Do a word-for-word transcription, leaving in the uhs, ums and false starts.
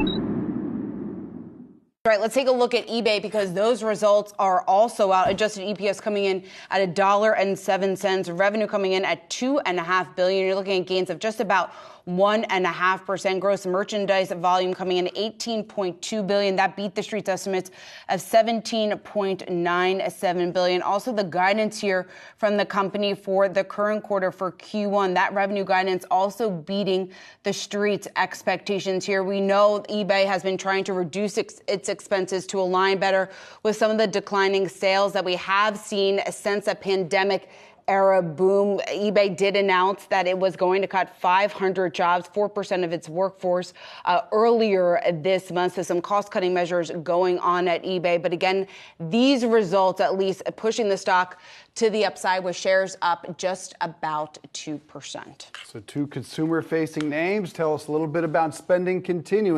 All right, let's take a look at eBay because those results are also out. Adjusted E P S coming in at a dollar and seven cents. Revenue coming in at two and a half billion. You're looking at gains of just about one and a half percent. Gross merchandise volume coming in at eighteen point two billion. That beat the street's estimates of seventeen point nine seven billion. Also, the guidance here from the company for the current quarter for Q one. That revenue guidance also beating the street's expectations here. We know eBay has been trying to reduce its, its expenses to align better with some of the declining sales that we have seen since a pandemic era boom. eBay did announce that it was going to cut five hundred jobs, four percent of its workforce, uh, earlier this month. So some cost-cutting measures going on at eBay. But again, these results at least pushing the stock to the upside with shares up just about two percent. So two consumer-facing names. Tell us a little bit about spending continuing.